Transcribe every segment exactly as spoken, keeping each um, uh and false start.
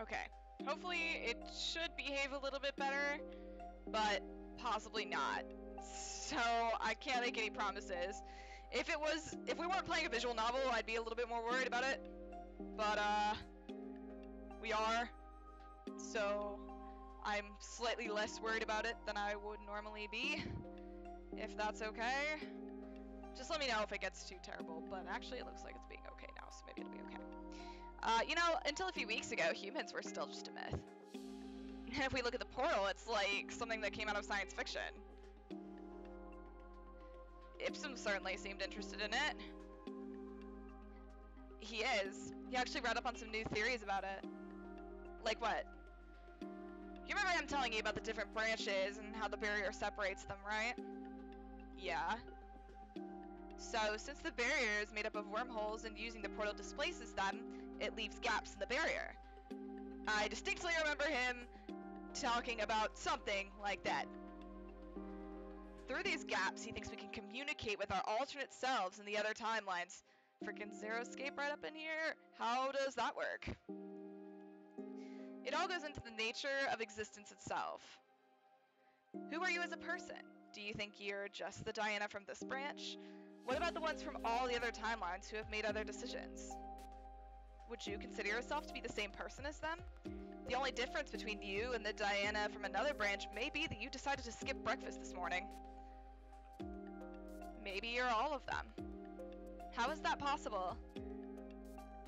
Okay. Hopefully it should behave a little bit better, but possibly not. So I can't make any promises. If it was, if we weren't playing a visual novel, I'd be a little bit more worried about it. But uh, we are, so I'm slightly less worried about it than I would normally be, if that's okay. Just let me know if it gets too terrible, but actually it looks like it's being okay now, so maybe it'll be okay. Uh, you know, until a few weeks ago, humans were still just a myth. And if we look at the portal, it's like something that came out of science fiction. Ipsum certainly seemed interested in it. He is. He actually read up on some new theories about it. Like what? You remember I'm telling you about the different branches and how the barrier separates them, right? Yeah. So, since the barrier is made up of wormholes and using the portal displaces them, it leaves gaps in the barrier. I distinctly remember him talking about something like that. Through these gaps, he thinks we can communicate with our alternate selves in the other timelines. Freaking Zero Escape right up in here. How does that work? It all goes into the nature of existence itself. Who are you as a person? Do you think you're just the Diana from this branch? What about the ones from all the other timelines who have made other decisions? Would you consider yourself to be the same person as them? The only difference between you and the Diana from another branch may be that you decided to skip breakfast this morning. Maybe you're all of them. How is that possible?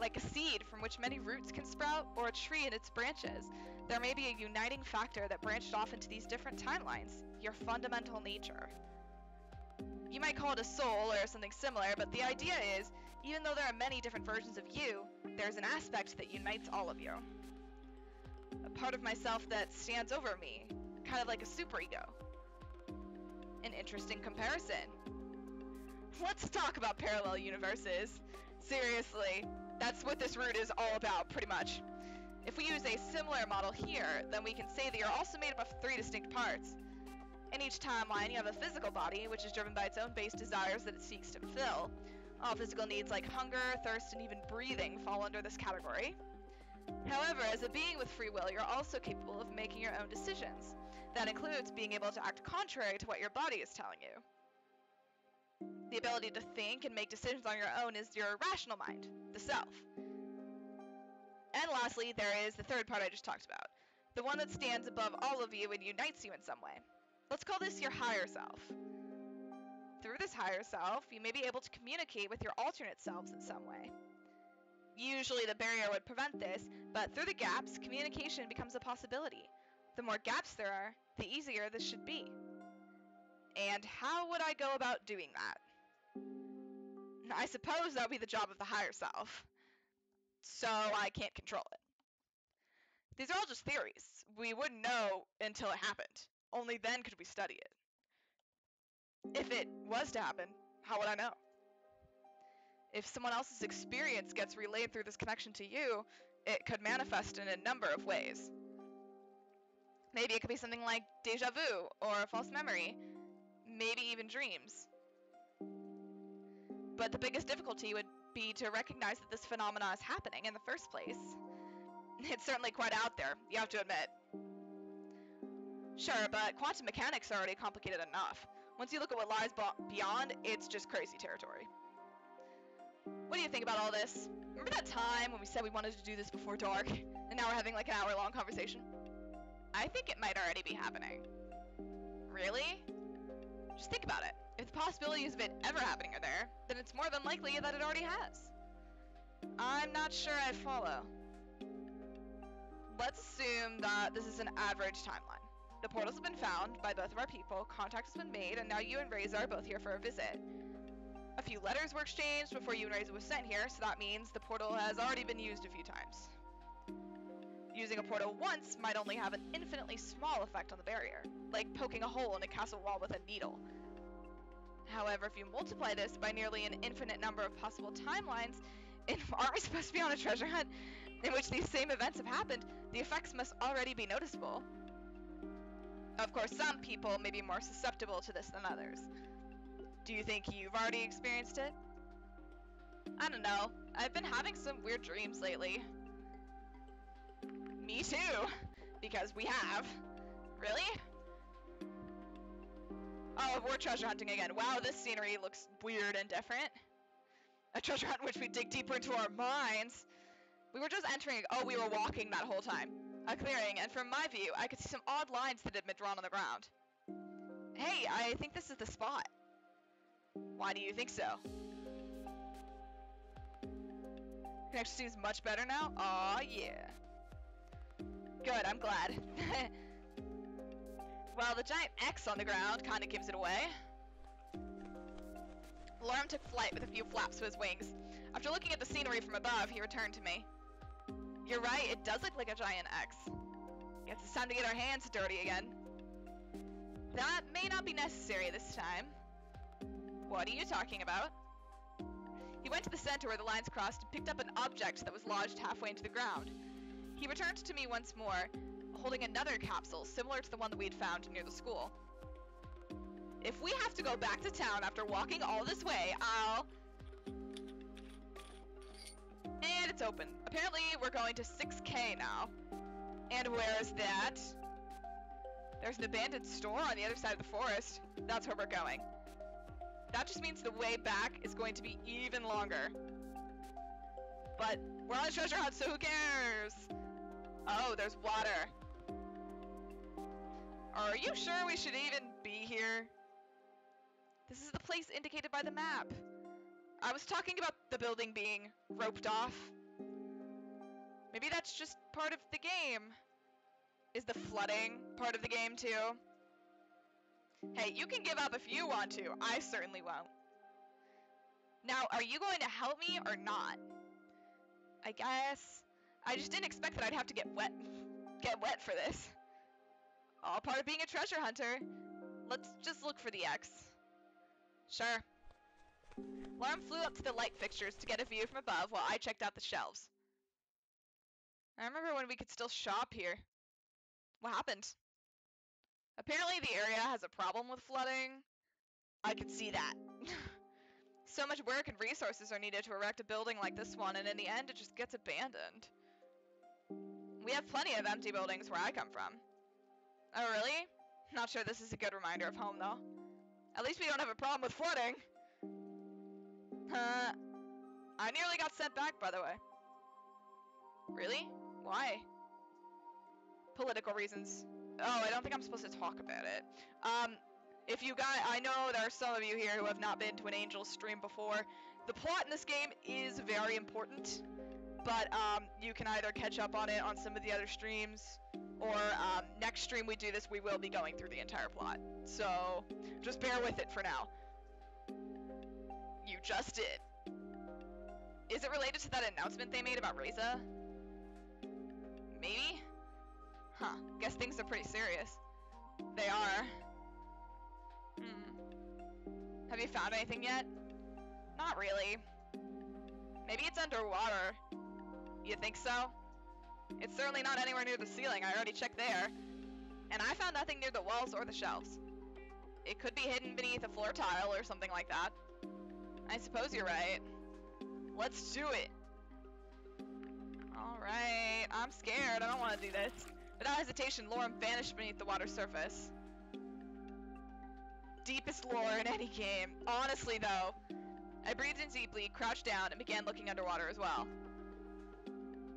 Like a seed from which many roots can sprout, or a tree and its branches, there may be a uniting factor that branched off into these different timelines, your fundamental nature. You might call it a soul or something similar, but the idea is, even though there are many different versions of you, there's an aspect that unites all of you. A part of myself that stands over me, kind of like a superego. An interesting comparison. Let's talk about parallel universes. Seriously. That's what this route is all about, pretty much. If we use a similar model here, then we can say that you're also made up of three distinct parts. In each timeline, you have a physical body, which is driven by its own base desires that it seeks to fulfill. All physical needs like hunger, thirst, and even breathing fall under this category. However, as a being with free will, you're also capable of making your own decisions. That includes being able to act contrary to what your body is telling you. The ability to think and make decisions on your own is your rational mind, the self. And lastly, there is the third part I just talked about, the one that stands above all of you and unites you in some way. Let's call this your higher self. Through this higher self, you may be able to communicate with your alternate selves in some way. Usually the barrier would prevent this, but through the gaps, communication becomes a possibility. The more gaps there are, the easier this should be. And how would I go about doing that? I suppose that would be the job of the higher self. So I can't control it. These are all just theories. We wouldn't know until it happened. Only then could we study it. If it was to happen, how would I know? If someone else's experience gets relayed through this connection to you, it could manifest in a number of ways. Maybe it could be something like deja vu or a false memory, maybe even dreams. But the biggest difficulty would be to recognize that this phenomenon is happening in the first place. It's certainly quite out there, you have to admit. Sure, but quantum mechanics are already complicated enough. Once you look at what lies beyond, it's just crazy territory. What do you think about all this? Remember that time when we said we wanted to do this before dark, and now we're having like an hour-long conversation? I think it might already be happening. Really? Just think about it. If the possibilities of it ever happening are there, then it's more than likely that it already has. I'm not sure I follow. Let's assume that this is an average timeline. The portals have been found by both of our people, contact has been made, and now you and Reza are both here for a visit. A few letters were exchanged before you and Reza was sent here, so that means the portal has already been used a few times. Using a portal once might only have an infinitely small effect on the barrier, like poking a hole in a castle wall with a needle. However, if you multiply this by nearly an infinite number of possible timelines, and aren't we supposed to be on a treasure hunt in which these same events have happened, the effects must already be noticeable. Of course, some people may be more susceptible to this than others. Do you think you've already experienced it? I don't know. I've been having some weird dreams lately. Me too! Because we have. Really? Oh, we're treasure hunting again. Wow, this scenery looks weird and different. A treasure hunt in which we dig deeper into our minds. We were just entering- oh, we were walking that whole time. A clearing, and from my view, I could see some odd lines that had been drawn on the ground. Hey, I think this is the spot. Why do you think so? Connection seems much better now? Aw, yeah. Good, I'm glad. Well, the giant X on the ground kind of gives it away. Lorem took flight with a few flaps to his wings. After looking at the scenery from above, he returned to me. You're right, it does look like a giant X. Guess it's time to get our hands dirty again. That may not be necessary this time. What are you talking about? He went to the center where the lines crossed and picked up an object that was lodged halfway into the ground. He returned to me once more, holding another capsule similar to the one that we'd found near the school. If we have to go back to town after walking all this way, I'll... And it's open. Apparently, we're going to six K now. And where is that? There's an abandoned store on the other side of the forest. That's where we're going. That just means the way back is going to be even longer. But we're on a treasure hunt, so who cares? Oh, there's water. Are you sure we should even be here? This is the place indicated by the map. I was talking about the building being roped off. Maybe that's just part of the game. Is the flooding part of the game too? Hey, you can give up if you want to. I certainly won't. Now, are you going to help me or not? I guess. I just didn't expect that I'd have to get wet. Get wet for this. All part of being a treasure hunter. Let's just look for the X. Sure. Lorem flew up to the light fixtures to get a view from above while I checked out the shelves. I remember when we could still shop here. What happened? Apparently the area has a problem with flooding. I could see that. So much work and resources are needed to erect a building like this one, and in the end it just gets abandoned. We have plenty of empty buildings where I come from. Oh really? Not sure this is a good reminder of home though. At least we don't have a problem with flooding. Huh. I nearly got sent back, by the way. Really? Why? Political reasons. Oh, I don't think I'm supposed to talk about it. Um, if you guys, I know there are some of you here who have not been to an Angels stream before. The plot in this game is very important, but um, you can either catch up on it on some of the other streams, or um, next stream we do this, we will be going through the entire plot. So, just bear with it for now. You just did. Is it related to that announcement they made about Reza? Maybe? Huh. Guess things are pretty serious. They are. Hmm. Have you found anything yet? Not really. Maybe it's underwater. You think so? It's certainly not anywhere near the ceiling. I already checked there. And I found nothing near the walls or the shelves. It could be hidden beneath a floor tile or something like that. I suppose you're right. Let's do it. Alright, I'm scared. I don't want to do this. Without hesitation, Lorem vanished beneath the water's surface. Deepest lore in any game. Honestly, though. I breathed in deeply, crouched down, and began looking underwater as well.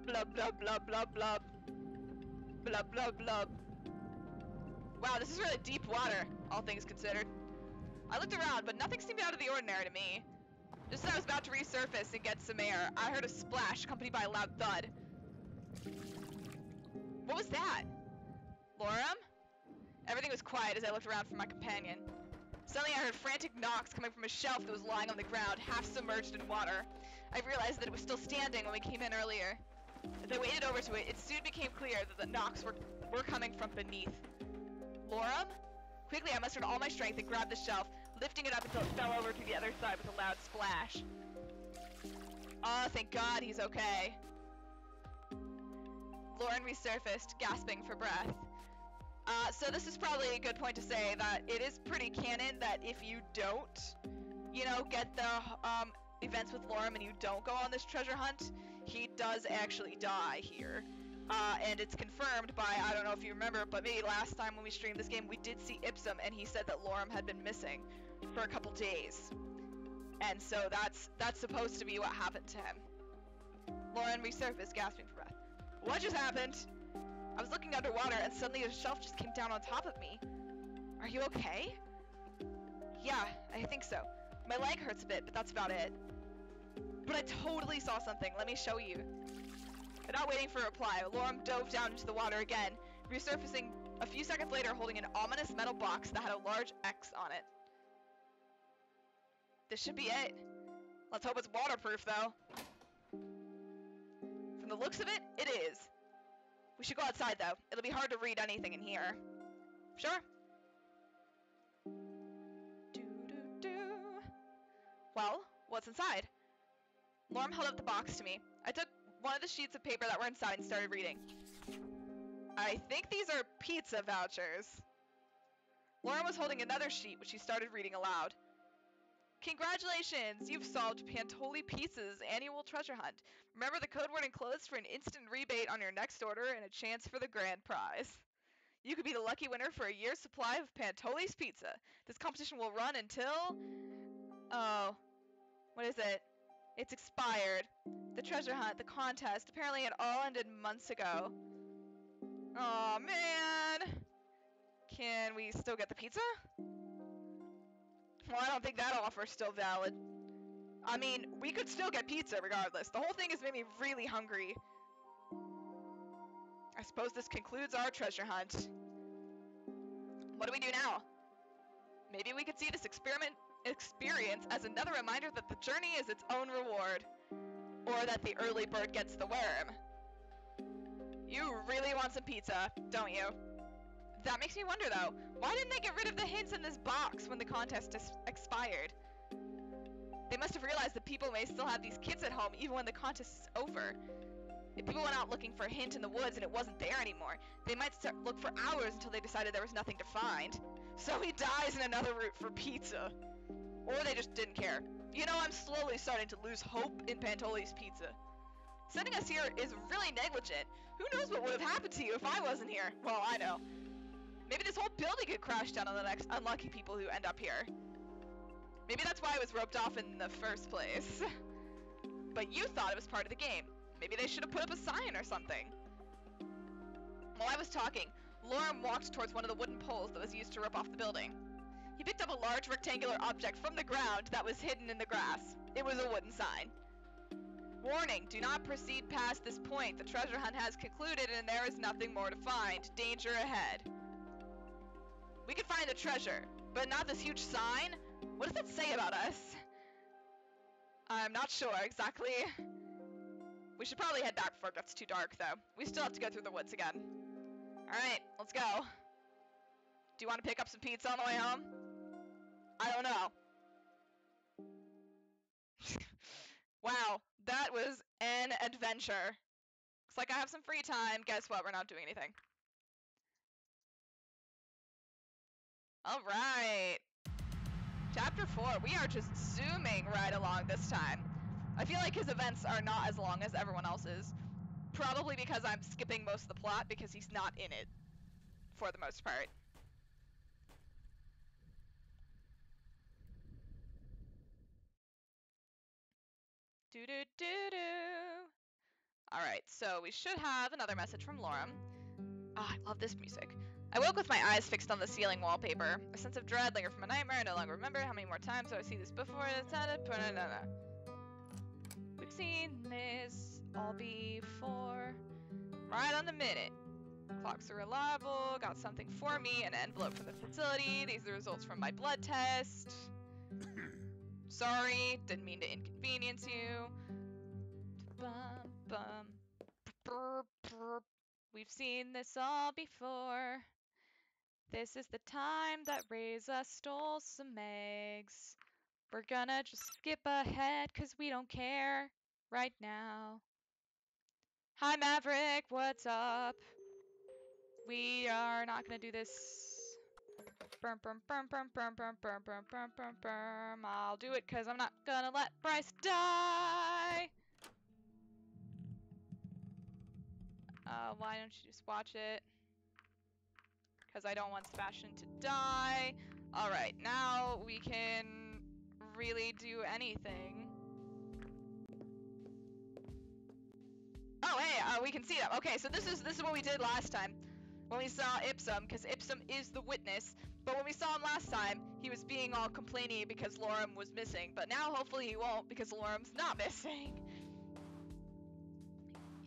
Blub, blub, blub, blub, blub. Blub, blub, blub. Wow, this is really deep water, all things considered. I looked around, but nothing seemed out of the ordinary to me. Just as I was about to resurface and get some air, I heard a splash accompanied by a loud thud. What was that? Lorem? Everything was quiet as I looked around for my companion. Suddenly I heard frantic knocks coming from a shelf that was lying on the ground, half submerged in water. I realized that it was still standing when we came in earlier. As I waded over to it, it soon became clear that the knocks were, were coming from beneath. Lorem? Quickly I mustered all my strength and grabbed the shelf, lifting it up until it fell over to the other side with a loud splash. Oh, thank God he's okay. Lorem resurfaced, gasping for breath. Uh, so this is probably a good point to say that it is pretty canon that if you don't, you know, get the um, events with Lorem and you don't go on this treasure hunt, he does actually die here. Uh, and it's confirmed by, I don't know if you remember, but maybe last time when we streamed this game, we did see Ipsum, and he said that Lorem had been missing for a couple days. And so that's that's supposed to be what happened to him. Lorem resurfaced, gasping for breath. What just happened? I was looking underwater, and suddenly a shelf just came down on top of me. Are you okay? Yeah, I think so. My leg hurts a bit, but that's about it. But I totally saw something. Let me show you. I'm not waiting for a reply. Lorem dove down into the water again, resurfacing a few seconds later, holding an ominous metal box that had a large X on it. This should be it. Let's hope it's waterproof, though. From the looks of it, it is. We should go outside, though. It'll be hard to read anything in here. Sure. Well, what's inside? Lorem held up the box to me. I took one of the sheets of paper that were inside and started reading. I think these are pizza vouchers. Lorem was holding another sheet, which she started reading aloud. Congratulations! You've solved Pantoli Pizza's annual treasure hunt. Remember the code word enclosed for an instant rebate on your next order and a chance for the grand prize. You could be the lucky winner for a year's supply of Pantoli's Pizza. This competition will run until... Oh. What is it? It's expired. The treasure hunt, the contest, apparently it all ended months ago. Aw, man! Can we still get the pizza? Well, I don't think that offer's still valid. I mean, we could still get pizza regardless. The whole thing has made me really hungry. I suppose this concludes our treasure hunt. What do we do now? Maybe we could see this experiment experience as another reminder that the journey is its own reward. Or that the early bird gets the worm. You really want some pizza, don't you? That makes me wonder, though. Why didn't they get rid of the hints in this box when the contest expired? They must have realized that people may still have these kids at home even when the contest is over. If people went out looking for a hint in the woods and it wasn't there anymore, they might start look for hours until they decided there was nothing to find. So he dies in another route for pizza. Or they just didn't care. You know, I'm slowly starting to lose hope in Pantoli's Pizza. Sending us here is really negligent. Who knows what would have happened to you if I wasn't here? Well, I know. Maybe this whole building could crash down on the next unlucky people who end up here. Maybe that's why I was roped off in the first place. But you thought it was part of the game. Maybe they should have put up a sign or something. While I was talking, Lorem walked towards one of the wooden poles that was used to rip off the building. He picked up a large rectangular object from the ground that was hidden in the grass. It was a wooden sign. Warning, do not proceed past this point. The treasure hunt has concluded and there is nothing more to find. Danger ahead. We could find the treasure, but not this huge sign? What does that say about us? I'm not sure exactly. We should probably head back before it gets too dark, though. We still have to go through the woods again. Alright, let's go. Do you want to pick up some pizza on the way home? I don't know. Wow, that was an adventure. Looks like I have some free time. Guess what? We're not doing anything. Alright. Chapter four. We are just zooming right along this time. I feel like his events are not as long as everyone else's. Probably because I'm skipping most of the plot because he's not in it. For the most part. Do do do do. Alright, so we should have another message from Lorem. Ah, oh, I love this music. I woke with my eyes fixed on the ceiling wallpaper. A sense of dread lingered from a nightmare. I no longer remember how many more times do I see this before. We've seen this all before. Right on the minute. Clocks are reliable. Got something for me. An envelope from the facility. These are the results from my blood test. Sorry, didn't mean to inconvenience you. Bum, bum, brr, brr. We've seen this all before. This is the time that Reza stole some eggs. We're gonna just skip ahead because we don't care right now. Hi Maverick, what's up? We are not gonna do this. Burm, burm, burm, burm, burm, burm, burm, burm, burm, burm, burm. I'll do it because I'm not gonna let Bryce die. Uh, why don't you just watch it? Because I don't want Sebastian to die. Alright, now we can really do anything. Oh, hey, uh, we can see them. Okay, so this is this is what we did last time. When we saw Ipsum, because Ipsum is the witness. But when we saw him last time, he was being all complaining because Lorem was missing. But now, hopefully, he won't, because Lorem's not missing.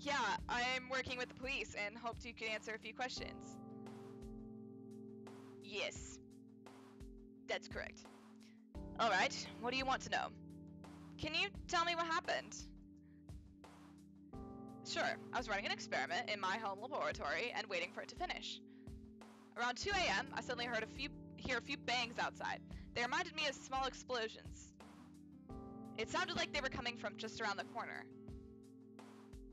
Yeah, I am working with the police and hoped you could answer a few questions. Yes. That's correct. Alright, what do you want to know? Can you tell me what happened? Sure, I was running an experiment in my home laboratory and waiting for it to finish. Around two A M, I suddenly heard a few, hear a few bangs outside. They reminded me of small explosions. It sounded like they were coming from just around the corner.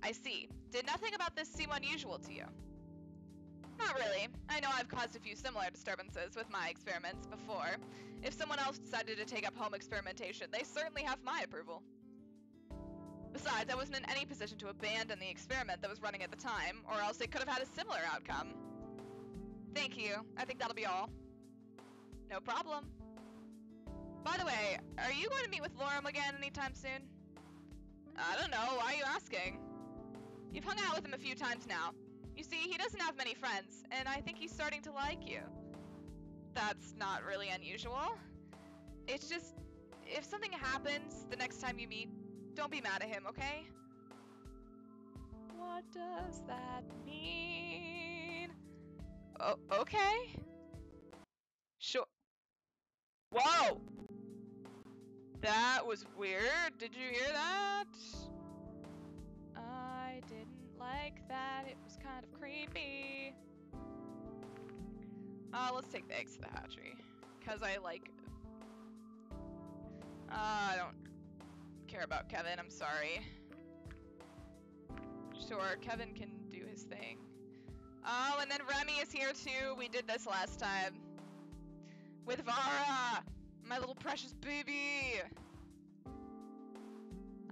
I see. Did nothing about this seem unusual to you? Not really. I know I've caused a few similar disturbances with my experiments before. If someone else decided to take up home experimentation, they certainly have my approval. Besides, I wasn't in any position to abandon the experiment that was running at the time, or else it could have had a similar outcome. Thank you. I think that'll be all. No problem. By the way, are you going to meet with Lorem again anytime soon? I don't know. Why are you asking? You've hung out with him a few times now. You see, he doesn't have many friends, and I think he's starting to like you. That's not really unusual. It's just, if something happens the next time you meet, don't be mad at him, okay? What does that mean? Oh, okay. Sure. Whoa! That was weird. Did you hear that? I didn't like that. It was kind of creepy. Uh, let's take the eggs to the hatchery. Because I like... Uh, I don't... care about Kevin, I'm sorry. Sure, Kevin can do his thing. Oh, and then Remy is here too. We did this last time. With Vara! My little precious baby!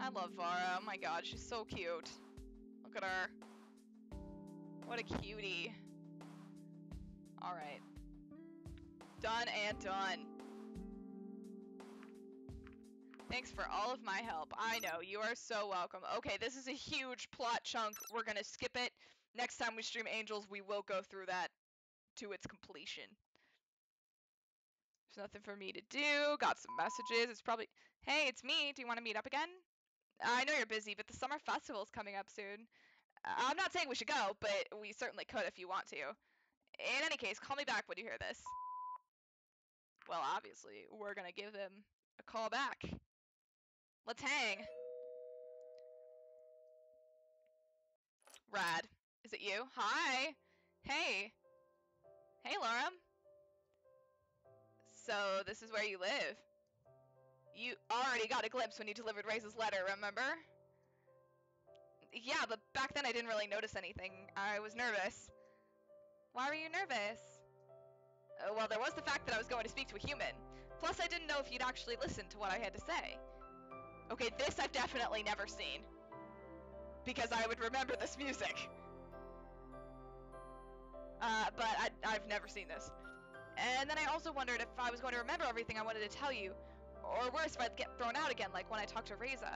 I love Vara. Oh my god, she's so cute. Look at her. What a cutie. Alright. Done and done. Thanks for all of my help. I know, you are so welcome. Okay, this is a huge plot chunk. We're gonna skip it. Next time we stream Angels, we will go through that to its completion. There's nothing for me to do. Got some messages. It's probably... Hey, it's me. Do you want to meet up again? I know you're busy, but the summer festival's coming up soon. I'm not saying we should go, but we certainly could if you want to. In any case, call me back when you hear this. Well, obviously, we're gonna give him a call back. Let's hang. Rad. Is it you? Hi. Hey. Hey, Lorem. So, this is where you live. You already got a glimpse when you delivered Reza's letter, remember? Yeah, but back then I didn't really notice anything. I was nervous. Why were you nervous? Uh, well, there was the fact that I was going to speak to a human. Plus, I didn't know if you'd actually listen to what I had to say. Okay, this I've definitely never seen. Because I would remember this music. Uh, but I, I've never seen this. And then I also wondered if I was going to remember everything I wanted to tell you. Or worse, if I'd get thrown out again, like when I talked to Reza.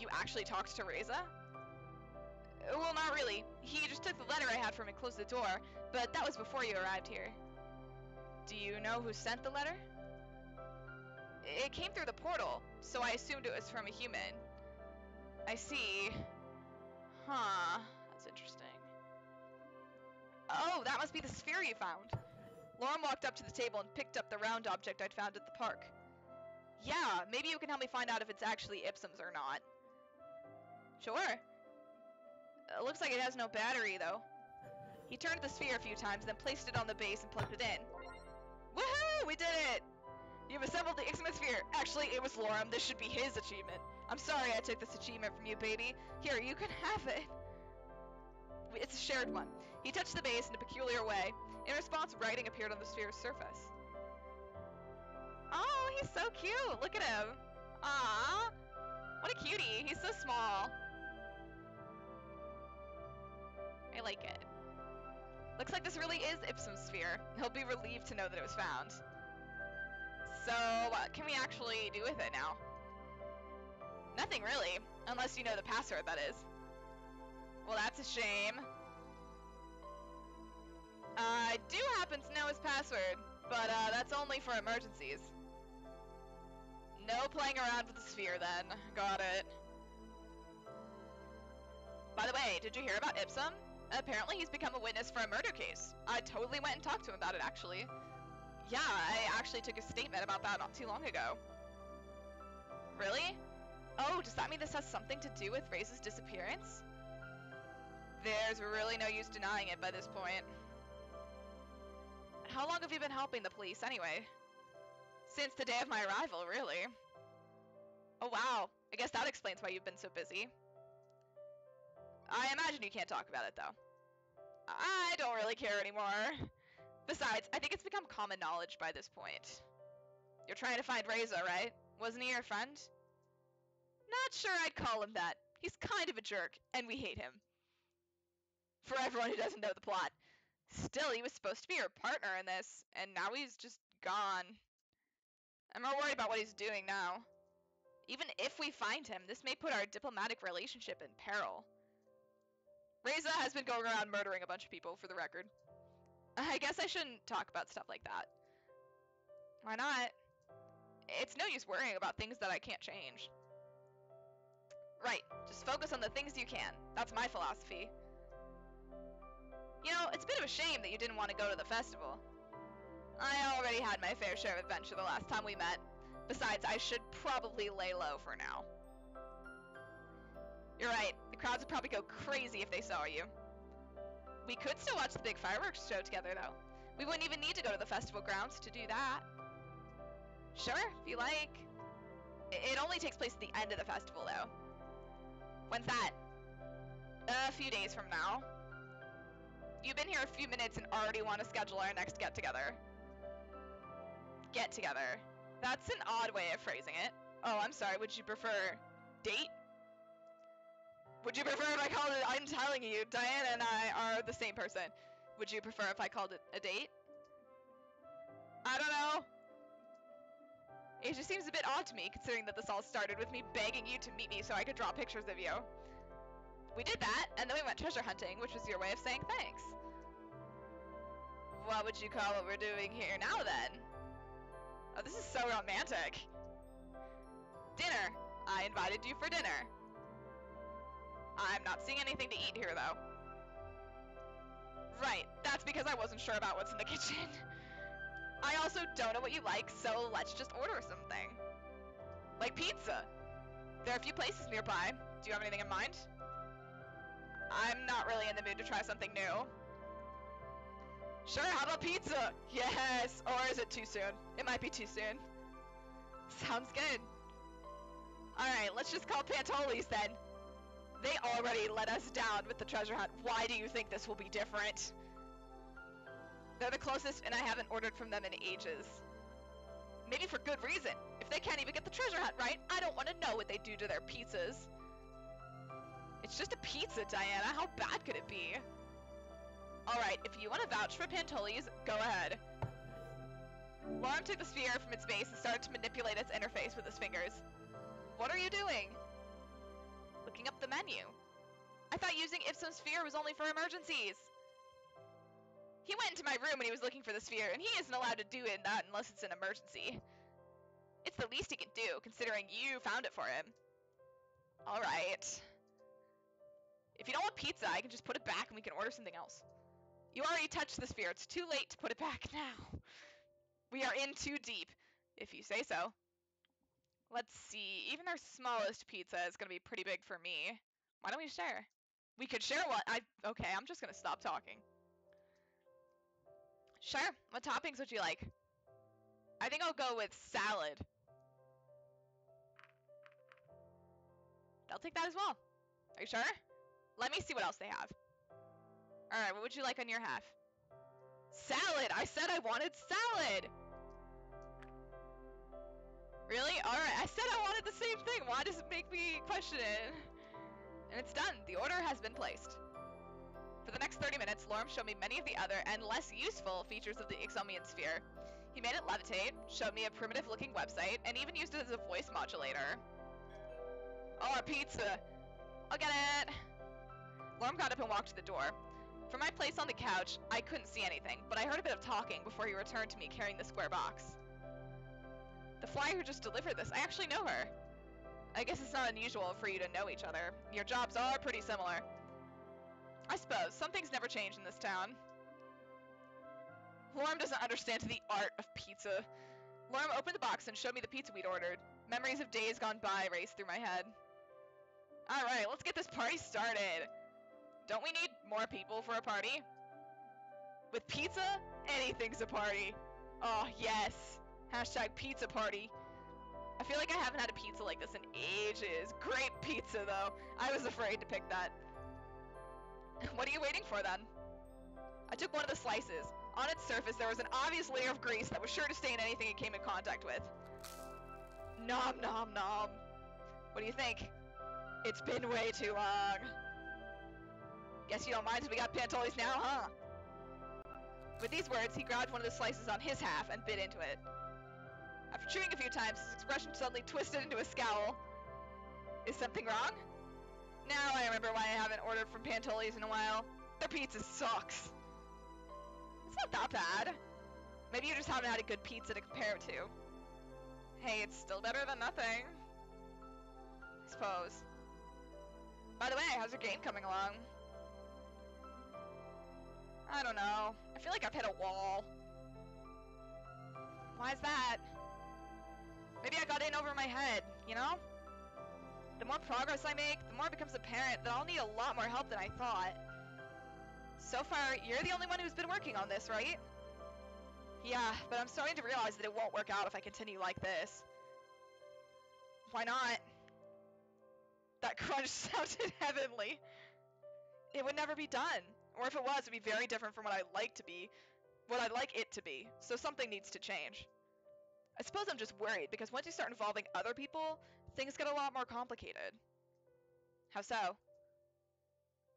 You actually talked to Reza? Well, not really. He just took the letter I had from and closed the door. But that was before you arrived here. Do you know who sent the letter? It came through the portal, so I assumed it was from a human. I see. Huh. That's interesting. Oh, that must be the sphere you found. Lorem walked up to the table and picked up the round object I'd found at the park. Yeah, maybe you can help me find out if it's actually Ipsum's or not. Sure. It looks like it has no battery, though. He turned the sphere a few times, then placed it on the base and plugged it in. Woohoo! We did it! You've assembled the Ixmasphere! Actually, it was Lorem. This should be his achievement. I'm sorry I took this achievement from you, baby. Here, you can have it. It's a shared one. He touched the base in a peculiar way. In response, writing appeared on the sphere's surface. Oh, he's so cute! Look at him! Aww! What a cutie! He's so small! looks like this really is Ipsumsphere. He'll be relieved to know that it was found. So, what can we actually do with it now? Nothing really, unless you know the password, that is. Well, that's a shame. Uh, I do happen to know his password, but uh, that's only for emergencies. No playing around with the sphere then. Got it. By the way, did you hear about Ipsum? Apparently he's become a witness for a murder case. I totally went and talked to him about it, actually. Yeah, I actually took a statement about that not too long ago. Really? Oh, does that mean this has something to do with Reza's disappearance? There's really no use denying it by this point. How long have you been helping the police, anyway? Since the day of my arrival, really. Oh, wow. I guess that explains why you've been so busy. I imagine you can't talk about it, though. I don't really care anymore. Besides, I think it's become common knowledge by this point. You're trying to find Reza, right? Wasn't he your friend? Not sure I'd call him that. He's kind of a jerk, and we hate him. For everyone who doesn't know the plot. Still, he was supposed to be your partner in this, and now he's just gone. I'm more worried about what he's doing now. Even if we find him, this may put our diplomatic relationship in peril. Reza has been going around murdering a bunch of people, for the record. I guess I shouldn't talk about stuff like that. Why not? It's no use worrying about things that I can't change. Right, just focus on the things you can. That's my philosophy. You know, it's a bit of a shame that you didn't want to go to the festival. I already had my fair share of adventure the last time we met. Besides, I should probably lay low for now. You're right, the crowds would probably go crazy if they saw you. We could still watch the big fireworks show together, though. We wouldn't even need to go to the festival grounds to do that. Sure, if you like. It only takes place at the end of the festival, though. When's that? A few days from now. You've been here a few minutes and already want to schedule our next get-together. Get-together. That's an odd way of phrasing it. Oh, I'm sorry, would you prefer... date? Would you prefer if I called it... I'm telling you, Diana and I are the same person. Would you prefer if I called it a date? I don't know. It just seems a bit odd to me, considering that this all started with me begging you to meet me so I could draw pictures of you. We did that, and then we went treasure hunting, which was your way of saying thanks. What would you call what we're doing here now, then? Oh, this is so romantic. Dinner. I invited you for dinner. I'm not seeing anything to eat here, though. Right, that's because I wasn't sure about what's in the kitchen. I also don't know what you like, so let's just order something. Like pizza. There are a few places nearby. Do you have anything in mind? I'm not really in the mood to try something new. Sure, how about pizza? Yes! Or is it too soon? It might be too soon. Sounds good. Alright, let's just call Pantoli's then. They already let us down with the treasure hunt. Why do you think this will be different? They're the closest and I haven't ordered from them in ages. Maybe for good reason. If they can't even get the treasure hunt right, I don't want to know what they do to their pizzas. It's just a pizza, Diana. How bad could it be? Alright, if you want to vouch for Pantoli's, go ahead. Lorem took the sphere from its base and started to manipulate its interface with his fingers. What are you doing? Looking up the menu. I thought using Ipsum sphere was only for emergencies. He went into my room when he was looking for the sphere, and he isn't allowed to do it that unless it's an emergency. It's the least he can do, considering you found it for him. Alright. If you don't want pizza, I can just put it back and we can order something else. You already touched the sphere. It's too late to put it back now. We are in too deep, if you say so. Let's see. Even our smallest pizza is going to be pretty big for me. Why don't we share? We could share what I... Okay, I'm just going to stop talking. Sure. What toppings would you like? I think I'll go with salad. I'll take that as well. Are you sure? Let me see what else they have. Alright, what would you like on your half? Salad! I said I wanted salad! Really? Alright, I said I wanted the same thing. Why does it make me question it? And it's done. The order has been placed. For the next thirty minutes, Lorem showed me many of the other and less useful features of the Ixomian sphere. He made it levitate, showed me a primitive-looking website, and even used it as a voice modulator. Oh, our pizza! I'll get it! Lorem got up and walked to the door. From my place on the couch, I couldn't see anything, but I heard a bit of talking before he returned to me carrying the square box. The flyer who just delivered this, I actually know her. I guess it's not unusual for you to know each other. Your jobs are pretty similar. I suppose. Some things never change in this town. Lorem doesn't understand the art of pizza. Lorem opened the box and showed me the pizza we'd ordered. Memories of days gone by raced through my head. Alright, let's get this party started. Don't we need more people for a party? With pizza, anything's a party. Oh, yes. Hashtag pizza party. I feel like I haven't had a pizza like this in ages. Great pizza, though. I was afraid to pick that. What are you waiting for, then? I took one of the slices. On its surface, there was an obvious layer of grease that was sure to stain anything it came in contact with. Nom nom nom. What do you think? It's been way too long. Guess you don't mind if we got Pantolis now, huh? With these words, he grabbed one of the slices on his half and bit into it. After chewing a few times, his expression suddenly twisted into a scowl. Is something wrong? Now I remember why I haven't ordered from Pantoli's in a while. Their pizza sucks. It's not that bad. Maybe you just haven't had a good pizza to compare it to. Hey, it's still better than nothing. I suppose. By the way, how's your game coming along? I don't know. I feel like I've hit a wall. Why is that? Maybe I got in over my head, you know? The more progress I make, the more it becomes apparent that I'll need a lot more help than I thought. So far, you're the only one who's been working on this, right? Yeah, but I'm starting to realize that it won't work out if I continue like this. Why not? That crunch sounded heavenly. It would never be done. Or if it was, it would be very different from what I'd like to be, what I'd like it to be. So something needs to change. I suppose I'm just worried, because once you start involving other people, things get a lot more complicated. How so?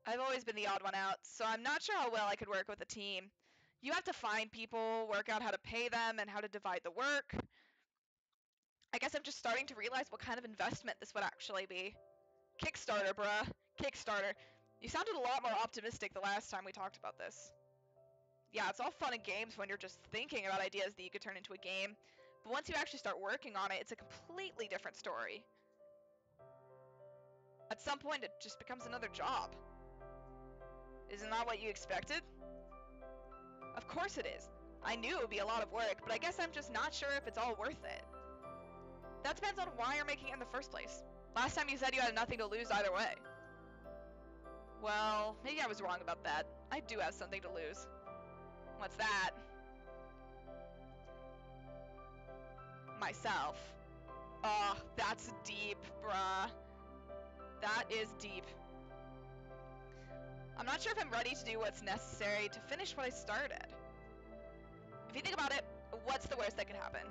I've always been the odd one out, so I'm not sure how well I could work with a team. You have to find people, work out how to pay them, and how to divide the work. I guess I'm just starting to realize what kind of investment this would actually be. Kickstarter, bruh. Kickstarter. You sounded a lot more optimistic the last time we talked about this. Yeah, it's all fun and games when you're just thinking about ideas that you could turn into a game. But once you actually start working on it, it's a completely different story. At some point, it just becomes another job. Isn't that what you expected? Of course it is. I knew it would be a lot of work, but I guess I'm just not sure if it's all worth it. That depends on why you're making it in the first place. Last time you said you had nothing to lose either way. Well, maybe I was wrong about that. I do have something to lose. What's that? Myself. Oh, that's deep, bruh. That is deep. I'm not sure if I'm ready to do what's necessary to finish what I started. If you think about it, what's the worst that could happen?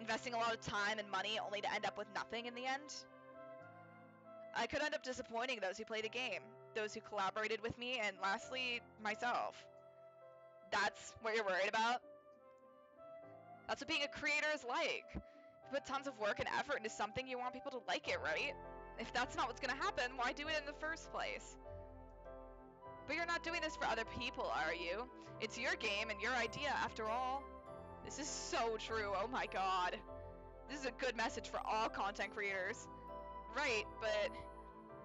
Investing a lot of time and money only to end up with nothing in the end? I could end up disappointing those who played the game, those who collaborated with me, and lastly, myself. That's what you're worried about? That's what being a creator is like. You put tons of work and effort into something, you want people to like it, right? If that's not what's gonna happen, why do it in the first place? But you're not doing this for other people, are you? It's your game and your idea, after all. This is so true, oh my god. This is a good message for all content creators. Right, but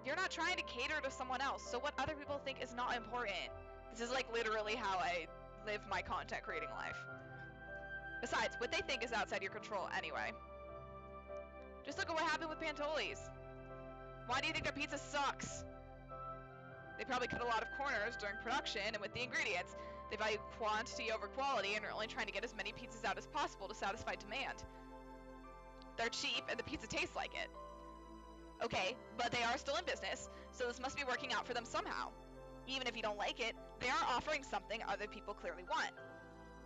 you're not trying to cater to someone else, so what other people think is not important. This is like literally how I live my content creating life. Besides, what they think is outside your control anyway. Just look at what happened with Pantoli's. Why do you think their pizza sucks? They probably cut a lot of corners during production and with the ingredients. They value quantity over quality and are only trying to get as many pizzas out as possible to satisfy demand. They're cheap and the pizza tastes like it. Okay, but they are still in business, so this must be working out for them somehow. Even if you don't like it, they are offering something other people clearly want.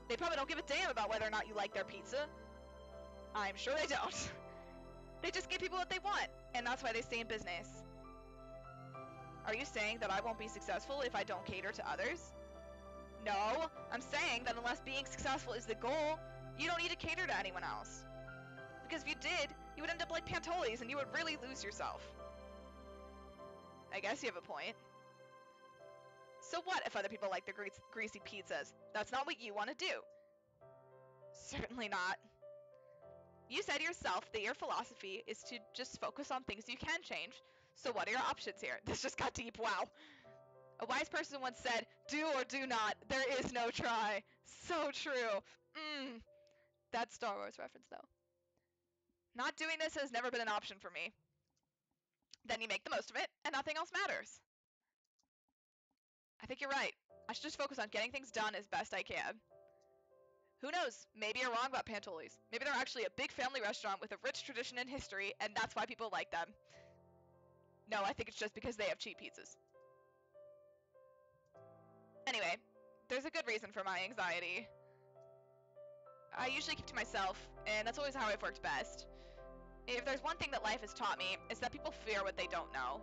They probably don't give a damn about whether or not you like their pizza. I'm sure they don't. They just give people what they want, and that's why they stay in business. Are Are you saying that I won't be successful if I don't cater to others? No, I'm saying that unless being successful is the goal, you don't need to cater to anyone else. Because if you did, you would end up like Pantoli's and you would really lose yourself. I guess you have a point. So what if other people like their gre greasy pizzas? That's not what you want to do. Certainly not. You said yourself that your philosophy is to just focus on things you can change. So what are your options here? This just got deep, wow. A wise person once said, do or do not, there is no try. So true. Mmm. That Star Wars reference, though. Not doing this has never been an option for me. Then you make the most of it, and nothing else matters. I think you're right. I should just focus on getting things done as best I can. Who knows? Maybe you're wrong about Pantoli's. Maybe they're actually a big family restaurant with a rich tradition and history, and that's why people like them. No, I think it's just because they have cheap pizzas. Anyway, there's a good reason for my anxiety. I usually keep to myself, and that's always how I've worked best. If there's one thing that life has taught me, it's that people fear what they don't know.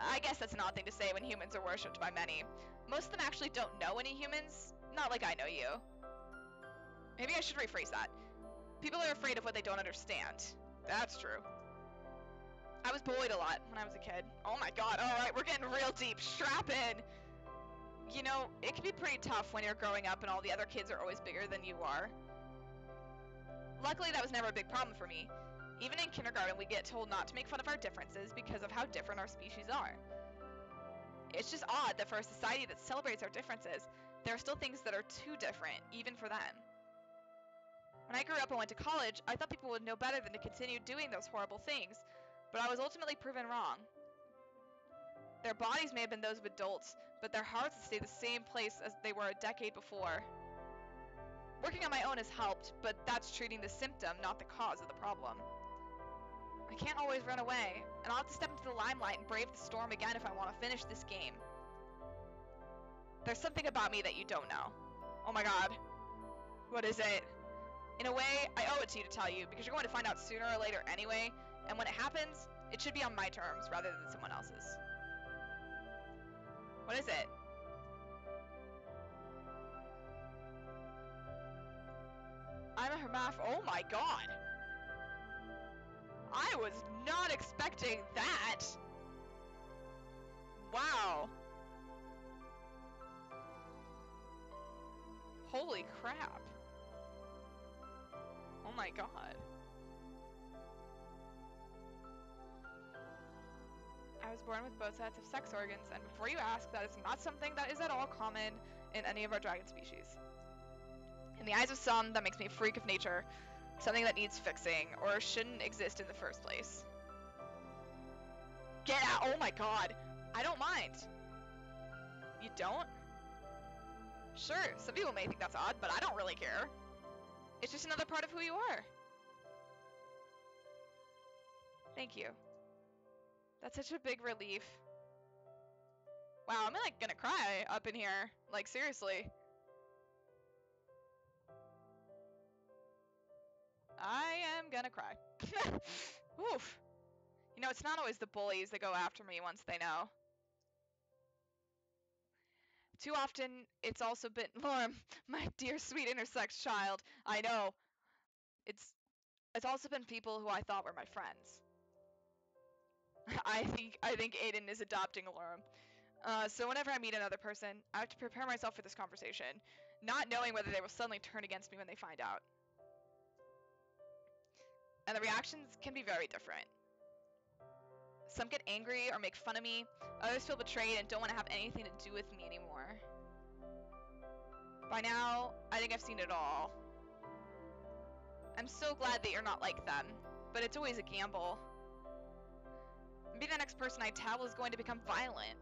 I guess that's an odd thing to say when humans are worshipped by many. Most of them actually don't know any humans, not like I know you. Maybe I should rephrase that. People are afraid of what they don't understand. That's true. I was bullied a lot when I was a kid. Oh my god, alright, we're getting real deep. Strap in! You know, it can be pretty tough when you're growing up and all the other kids are always bigger than you are. Luckily, that was never a big problem for me. Even in kindergarten, we get told not to make fun of our differences because of how different our species are. It's just odd that for a society that celebrates our differences, there are still things that are too different, even for them. When I grew up and went to college, I thought people would know better than to continue doing those horrible things, but I was ultimately proven wrong. Their bodies may have been those of adults, but their hearts stay the same place as they were a decade before. Working on my own has helped, but that's treating the symptom, not the cause of the problem. I can't always run away, and I'll have to step into the limelight and brave the storm again if I want to finish this game. There's something about me that you don't know. Oh my god. What is it? In a way, I owe it to you to tell you, because you're going to find out sooner or later anyway, and when it happens, it should be on my terms rather than someone else's. What is it? I'm a hermaph- oh my god! I was not expecting that! Wow! Holy crap! Oh my god. I was born with both sets of sex organs, and before you ask, that is not something that is at all common in any of our dragon species. In the eyes of some, that makes me a freak of nature, something that needs fixing, or shouldn't exist in the first place. Get out! Oh my god! I don't mind! You don't? Sure, some people may think that's odd, but I don't really care. It's just another part of who you are. Thank you. That's such a big relief. Wow, I'm like gonna cry up in here. Like, seriously. I am gonna cry. Oof. You know, it's not always the bullies that go after me once they know. Too often, it's also been- Lorem, my dear sweet intersex child, I know. It's- It's also been people who I thought were my friends. I think- I think Aiden is adopting Lorem. Uh, so whenever I meet another person, I have to prepare myself for this conversation, not knowing whether they will suddenly turn against me when they find out. And the reactions can be very different. Some get angry or make fun of me, others feel betrayed and don't want to have anything to do with me anymore. By now, I think I've seen it all. I'm so glad that you're not like them, but it's always a gamble. Maybe the next person I tackle is going to become violent.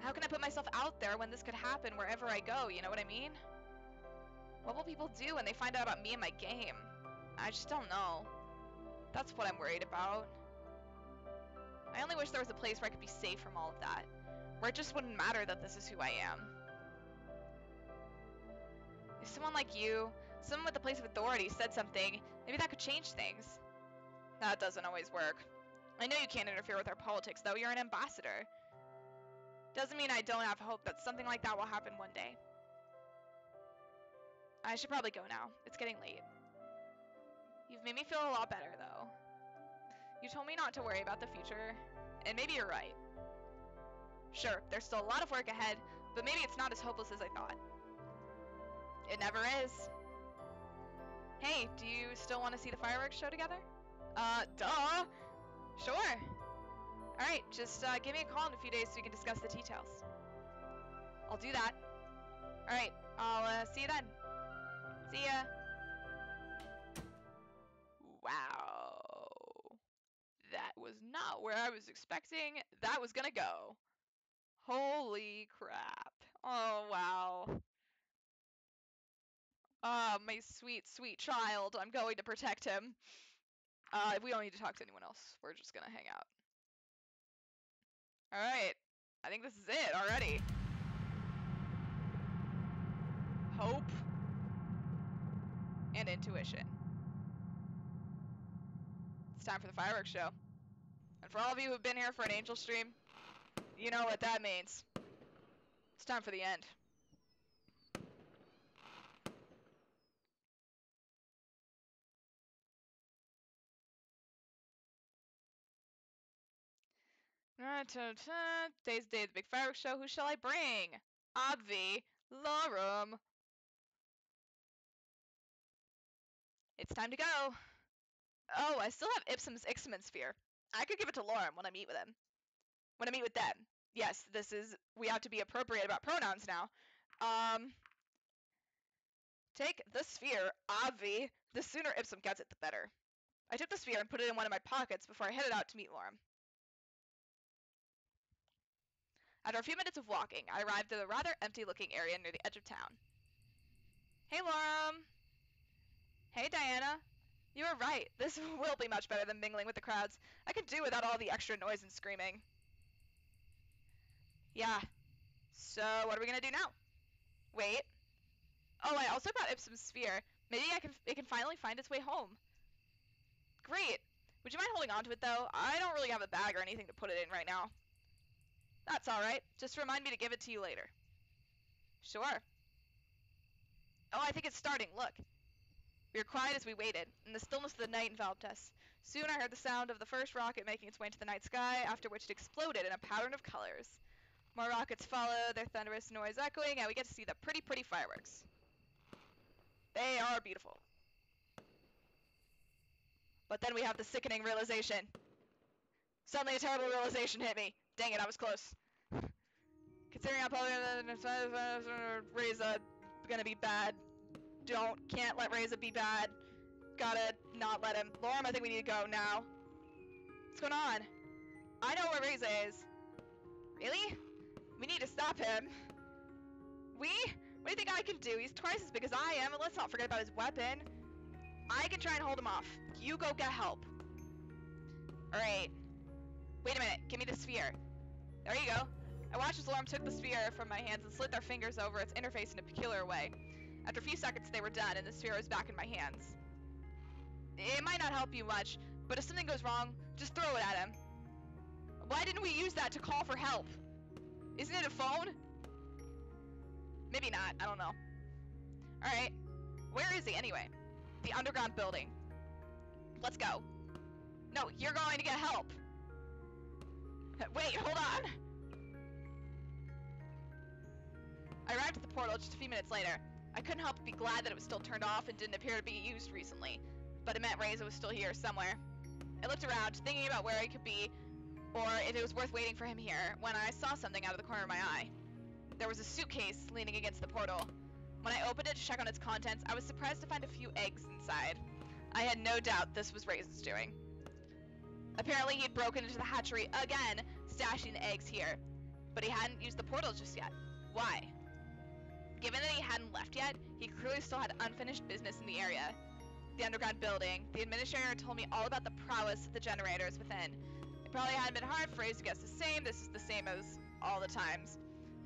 How can I put myself out there when this could happen wherever I go, you know what I mean? What will people do when they find out about me and my game? I just don't know. That's what I'm worried about. I only wish there was a place where I could be safe from all of that, where it just wouldn't matter that this is who I am. If someone like you, someone with a place of authority said something, maybe that could change things. That doesn't always work. I know you can't interfere with our politics, though. You're an ambassador. Doesn't mean I don't have hope that something like that will happen one day. I should probably go now. It's getting late. You've made me feel a lot better, though. You told me not to worry about the future, and maybe you're right. Sure, there's still a lot of work ahead, but maybe it's not as hopeless as I thought. It never is. Hey, do you still want to see the fireworks show together? Uh, duh! Sure! Alright, just uh, give me a call in a few days so we can discuss the details. I'll do that. Alright, I'll uh, see you then. See ya! Wow. That was not where I was expecting that was gonna go. Holy crap. Oh, wow. Oh, my sweet, sweet child. I'm going to protect him. Uh, we don't need to talk to anyone else. We're just gonna hang out. Alright. I think this is it already. Hope. And intuition. It's time for the fireworks show. And for all of you who've been here for an angel stream, you know what that means. It's time for the end. Today's the day of the big fireworks show. Who shall I bring? Obvi. Lorem. It's time to go. Oh, I still have Ipsum's Ixmasphere. I could give it to Lorem when I meet with him. When I meet with them. Yes, this is... We have to be appropriate about pronouns now. Um, take the sphere, Obvi. The sooner Ipsum gets it, the better. I took the sphere and put it in one of my pockets before I headed out to meet Lorem. After a few minutes of walking, I arrived at a rather empty-looking area near the edge of town. Hey, Lorem! Hey, Diana! You are right. This will be much better than mingling with the crowds. I could do without all the extra noise and screaming. Yeah. So, what are we gonna do now? Wait. Oh, I also brought Ipsum's sphere. Maybe I can, it can finally find its way home. Great! Would you mind holding on to it, though? I don't really have a bag or anything to put it in right now. That's alright. Just remind me to give it to you later. Sure. Oh, I think it's starting. Look. We were quiet as we waited, and the stillness of the night enveloped us. Soon I heard the sound of the first rocket making its way into the night sky, after which it exploded in a pattern of colors. More rockets follow, their thunderous noise echoing, and we get to see the pretty, pretty fireworks. They are beautiful. But then we have the sickening realization. Suddenly a terrible realization hit me. Dang it, I was close. Considering how probably Reza gonna be bad. Don't, can't let Reza be bad. Gotta not let him. Lorem, I think we need to go now. What's going on? I know where Reza is. Really? We need to stop him. We? What do you think I can do? He's twice as big as I am, and let's not forget about his weapon. I can try and hold him off. You go get help. Alright. Wait a minute, give me the sphere. There you go. I watched as Lorem took the sphere from my hands and slid their fingers over its interface in a peculiar way. After a few seconds, they were done, and the sphere was back in my hands. It might not help you much, but if something goes wrong, just throw it at him. Why didn't we use that to call for help? Isn't it a phone? Maybe not, I don't know. Alright, where is he anyway? The underground building. Let's go. No, you're going to get help. Wait, hold on! I arrived at the portal just a few minutes later. I couldn't help but be glad that it was still turned off and didn't appear to be used recently, but it meant Reza was still here somewhere. I looked around, thinking about where I could be, or if it was worth waiting for him here, when I saw something out of the corner of my eye. There was a suitcase leaning against the portal. When I opened it to check on its contents, I was surprised to find a few eggs inside. I had no doubt this was Reza's doing. Apparently he'd broken into the hatchery again, stashing the eggs here. But he hadn't used the portal just yet. Why? Given that he hadn't left yet, he clearly still had unfinished business in the area. The underground building. The administrator told me all about the prowess of the generators within. It probably hadn't been hard for Reza to guess the same. This is the same as all the times.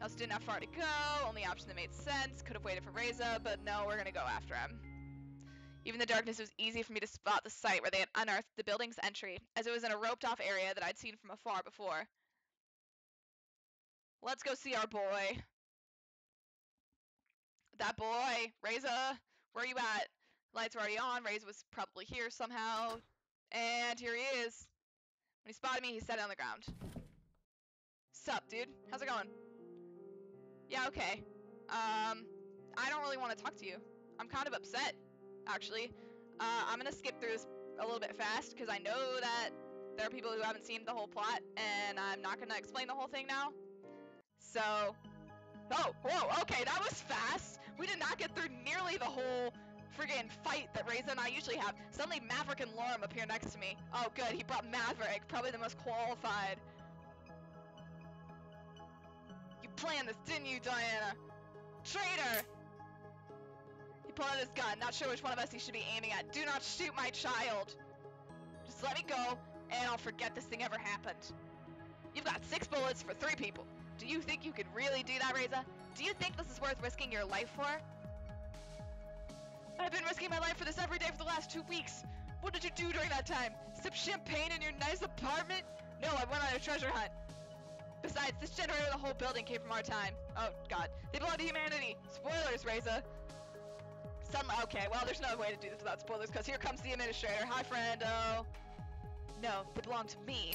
I also didn't have far to go. Only option that made sense. Could have waited for Reza, but no, we're gonna go after him. Even the darkness, it was easy for me to spot the site where they had unearthed the building's entry, as it was in a roped-off area that I'd seen from afar before. Let's go see our boy. That boy, Reza, where are you at? Lights were already on. Reza was probably here somehow. And here he is. When he spotted me, he sat on the ground. Sup, dude? How's it going? Yeah, okay. Um, I don't really want to talk to you. I'm kind of upset, actually. Uh, I'm gonna skip through this a little bit fast, because I know that there are people who haven't seen the whole plot, and I'm not gonna explain the whole thing now. So, oh, whoa, okay, that was fast. We did not get through nearly the whole friggin' fight that Reza and I usually have. Suddenly Maverick and Lorem appear next to me. Oh good, he brought Maverick, probably the most qualified. You planned this, didn't you, Diana? Traitor! He pulled out his gun, not sure which one of us he should be aiming at. Do not shoot my child! Just let me go, and I'll forget this thing ever happened. You've got six bullets for three people. Do you think you could really do that, Reza? Do you think this is worth risking your life for? I've been risking my life for this every day for the last two weeks. What did you do during that time? Sip champagne in your nice apartment? No, I went on a treasure hunt. Besides, this generator of the whole building came from our time. Oh, God. They belong to humanity. Spoilers, Reza. Suddenly, okay, well, there's no way to do this without spoilers, because here comes the administrator. Hi, friendo. No, they belong to me.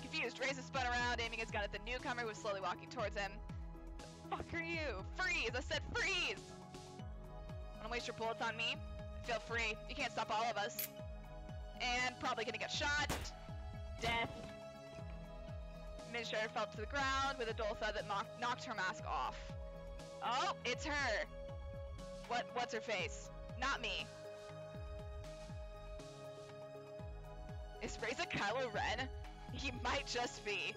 Confused, Reza spun around, aiming his gun at the newcomer who was slowly walking towards him. The fuck are you? Freeze! I said freeze! Wanna waste your bullets on me? Feel free. You can't stop all of us. And probably gonna get shot. Death. Administrator fell to the ground with a dull thud that knock knocked her mask off. Oh, it's her. What? What's her face? Not me. Is Reza Kylo Ren? He might just be.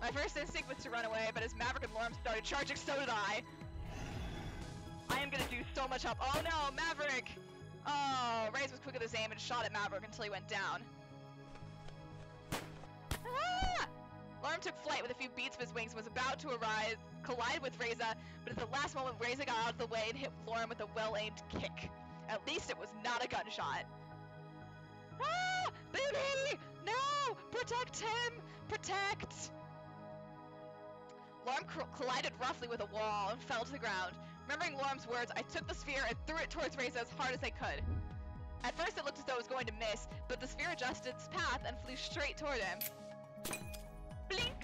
My first instinct was to run away, but as Maverick and Lorem started charging, so did I. I am gonna do so much help. Oh no, Maverick! Oh, Reza was quick with his aim and shot at Maverick until he went down. Ah! Lorem took flight with a few beats of his wings and was about to arise, collide with Reza, but at the last moment, Reza got out of the way and hit Lorem with a well-aimed kick. At least it was not a gunshot. Ah! Booty! No! Protect him! Protect! Lorem collided roughly with a wall and fell to the ground. Remembering Lorem's words, I took the sphere and threw it towards Reza as hard as I could. At first it looked as though it was going to miss, but the sphere adjusted its path and flew straight toward him. Blink!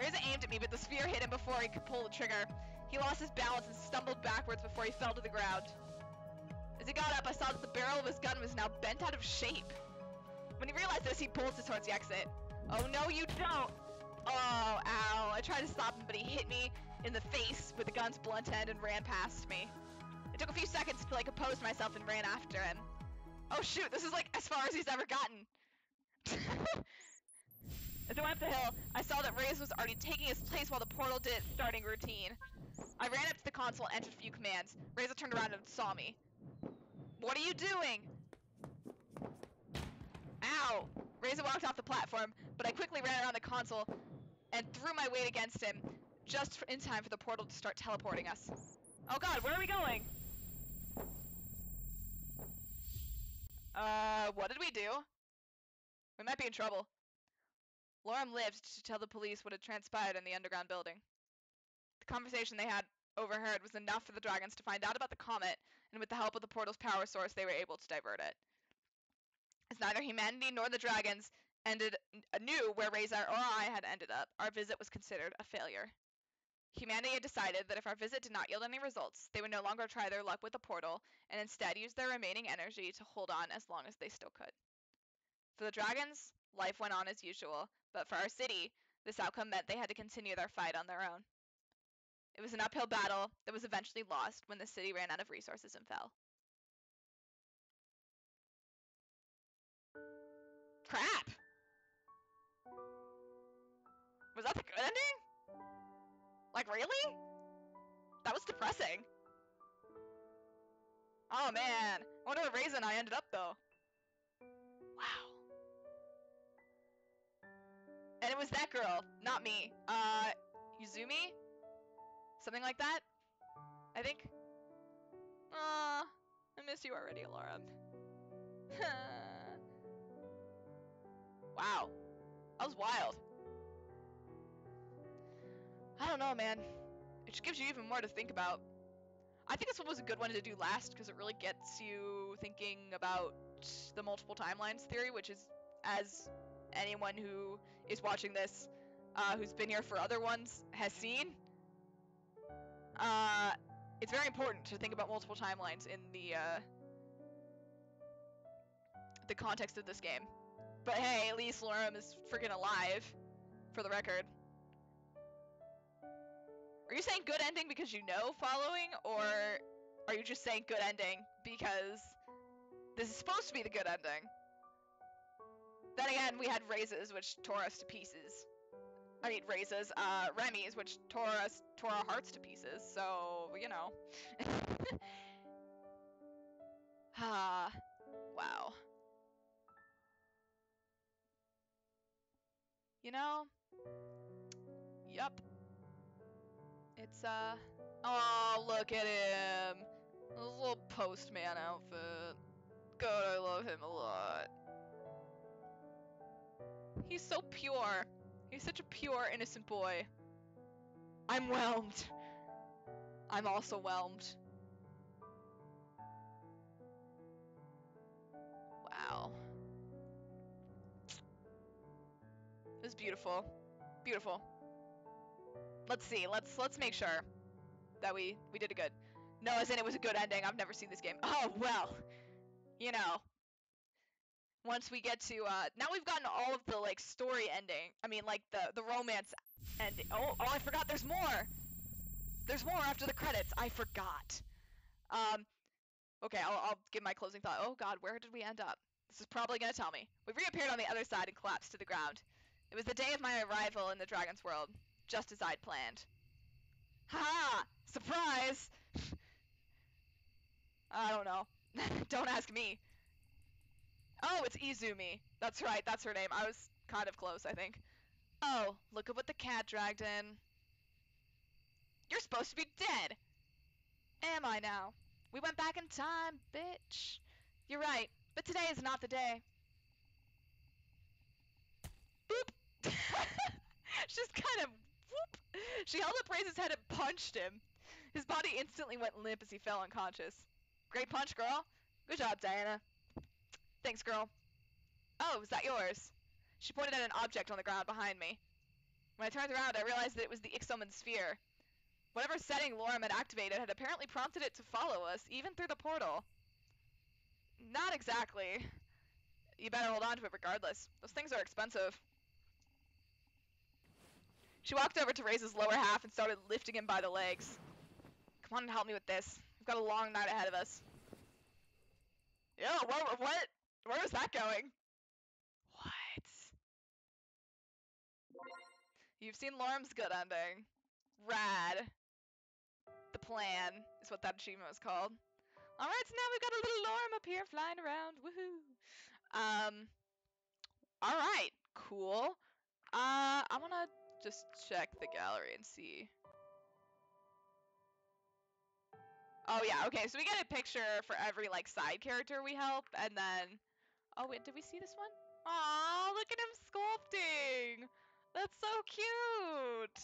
Reza aimed at me, but the sphere hit him before he could pull the trigger. He lost his balance and stumbled backwards before he fell to the ground. As he got up, I saw that the barrel of his gun was now bent out of shape. When he realized this, he bolted towards the exit. Oh no, you don't! Oh, ow. I tried to stop him, but he hit me in the face with the gun's blunt end and ran past me. It took a few seconds until I composed myself and ran after him. Oh shoot, this is like as far as he's ever gotten. As I went up the hill, I saw that Reza was already taking his place while the portal did its starting routine. I ran up to the console and entered a few commands. Reza turned around and saw me. What are you doing? Ow! Reza walked off the platform, but I quickly ran around the console and threw my weight against him, just in time for the portal to start teleporting us. Oh god, where are we going? Uh, what did we do? We might be in trouble. Lorem lived to tell the police what had transpired in the underground building. The conversation they had overheard was enough for the dragons to find out about the comet, and with the help of the portal's power source, they were able to divert it. As neither humanity nor the dragons ended knew where Reza or I had ended up, our visit was considered a failure. Humanity had decided that if our visit did not yield any results, they would no longer try their luck with the portal, and instead use their remaining energy to hold on as long as they still could. For the dragons, life went on as usual, but for our city, this outcome meant they had to continue their fight on their own. It was an uphill battle that was eventually lost when the city ran out of resources and fell. Crap! Was that the good ending? Like, really? That was depressing. Oh man, I wonder what Reza and I ended up though. Wow. And it was that girl, not me. Uh, Izumi? Something like that? I think? Uh, I miss you already, Lorem. Wow. That was wild. I don't know, man. It just gives you even more to think about. I think this one was a good one to do last because it really gets you thinking about the multiple timelines theory, which is, as anyone who is watching this, uh, who's been here for other ones, has seen, uh, it's very important to think about multiple timelines in the, uh, the context of this game. But hey, at least Lorem is freaking alive, for the record. Are you saying good ending because you know following, or are you just saying good ending because this is supposed to be the good ending? Then again, we had Reza's, which tore us to pieces. I mean, Reza's, uh, Remy's, which tore us, tore our hearts to pieces, so, you know. Ah, wow. You know? Yup. It's, uh... oh, look at him! This little postman outfit. God, I love him a lot. He's so pure. He's such a pure, innocent boy. I'm whelmed. I'm also whelmed. Wow. It was beautiful. Beautiful. Let's see. Let's let's make sure that we we did it good. No, as in it was a good ending. I've never seen this game. Oh well. You know. Once we get to uh, now we've gotten all of the like story ending. I mean, like the the romance ending. Oh, oh, I forgot. There's more. There's more after the credits. I forgot. Um. Okay, I'll I'll give my closing thought. Oh God, where did we end up? This is probably gonna tell me. We reappeared on the other side and collapsed to the ground. It was the day of my arrival in the Dragon's World. Just as I'd planned. Ha-ha! Surprise! I don't know. Don't ask me. Oh, it's Izumi. That's right, that's her name. I was kind of close, I think. Oh, look at what the cat dragged in. You're supposed to be dead! Am I now? We went back in time, bitch. You're right, but today is not the day. Boop! She's kind of... whoop! She held up Reza's head and punched him. His body instantly went limp as he fell unconscious. Great punch, girl. Good job, Diana. Thanks, girl. Oh, is that yours? She pointed at an object on the ground behind me. When I turned around, I realized that it was the Ixum and Sphere. Whatever setting Lorem had activated had apparently prompted it to follow us, even through the portal. Not exactly. You better hold on to it regardless. Those things are expensive. She walked over to Reza's lower half and started lifting him by the legs. Come on and help me with this. We've got a long night ahead of us. Yo, what? what? Where was that going? What? You've seen Lorem's good ending. Rad. The plan is what that achievement was called. Alright, so now we've got a little Lorem up here flying around. Woohoo! Um. Alright, cool. Uh, I wanna just check the gallery and see. Oh yeah, okay, so we get a picture for every, like, side character we help, and then... oh wait, did we see this one? Aww, look at him sculpting! That's so cute!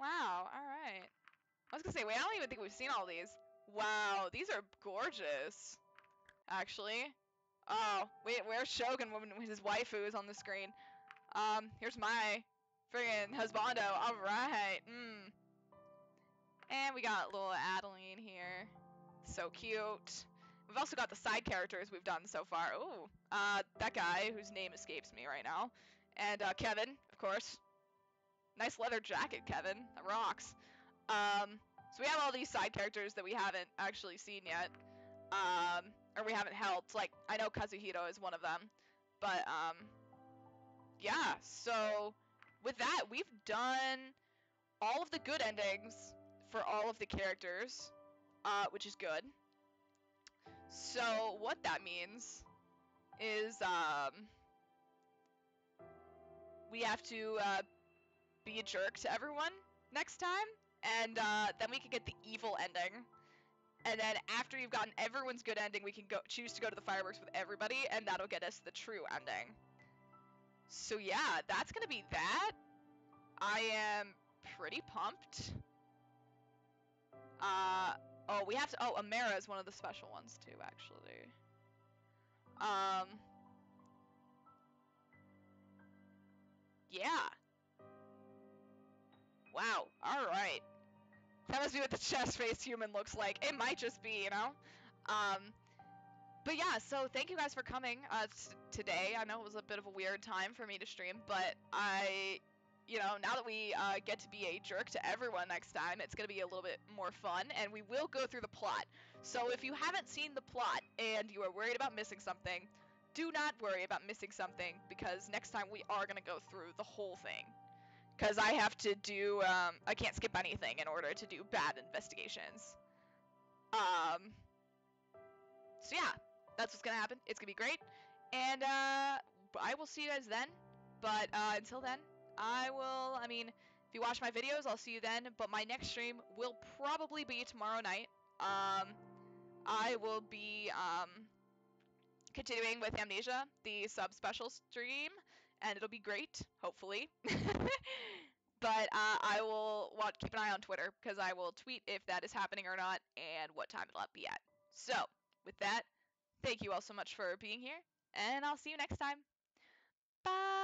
Wow, alright. I was gonna say, wait, I don't even think we've seen all these. Wow, these are gorgeous, actually. Oh, wait, where's Shogun when his waifu is on the screen? Um, here's my friggin' husbando. All right. Mm. And we got little Adeline here. So cute. We've also got the side characters we've done so far. Ooh. Uh, that guy whose name escapes me right now. And, uh, Kevin, of course. Nice leather jacket, Kevin. That rocks. Um, so we have all these side characters that we haven't actually seen yet. Um, or we haven't helped. Like, I know Kazuhito is one of them. But, um... yeah, so with that, we've done all of the good endings for all of the characters, uh, which is good. So what that means is um, we have to uh, be a jerk to everyone next time, and uh, then we can get the evil ending. And then after you've gotten everyone's good ending, we can go choose to go to the fireworks with everybody, and that'll get us the true ending. So yeah, that's gonna be that. I am pretty pumped. Uh, oh, we have to, oh, Amara is one of the special ones too, actually. Um, yeah. Wow, alright. That must be what the chest-faced human looks like. It might just be, you know? Um, but yeah, so thank you guys for coming uh, today. I know it was a bit of a weird time for me to stream, but I, you know, now that we uh, get to be a jerk to everyone next time, it's going to be a little bit more fun, and we will go through the plot. So if you haven't seen the plot and you are worried about missing something, do not worry about missing something, because next time we are going to go through the whole thing. Because I have to do, um, I can't skip anything in order to do bad investigations. Um, so yeah, that's what's going to happen. It's going to be great. And uh, I will see you guys then. But uh, until then, I will, I mean, if you watch my videos, I'll see you then. But my next stream will probably be tomorrow night. Um, I will be um, continuing with Amnesia, the sub-special stream. And it'll be great, hopefully. But uh, I will want keep an eye on Twitter, because I will tweet if that is happening or not and what time it'll be at. So, with that, thank you all so much for being here, and I'll see you next time. Bye!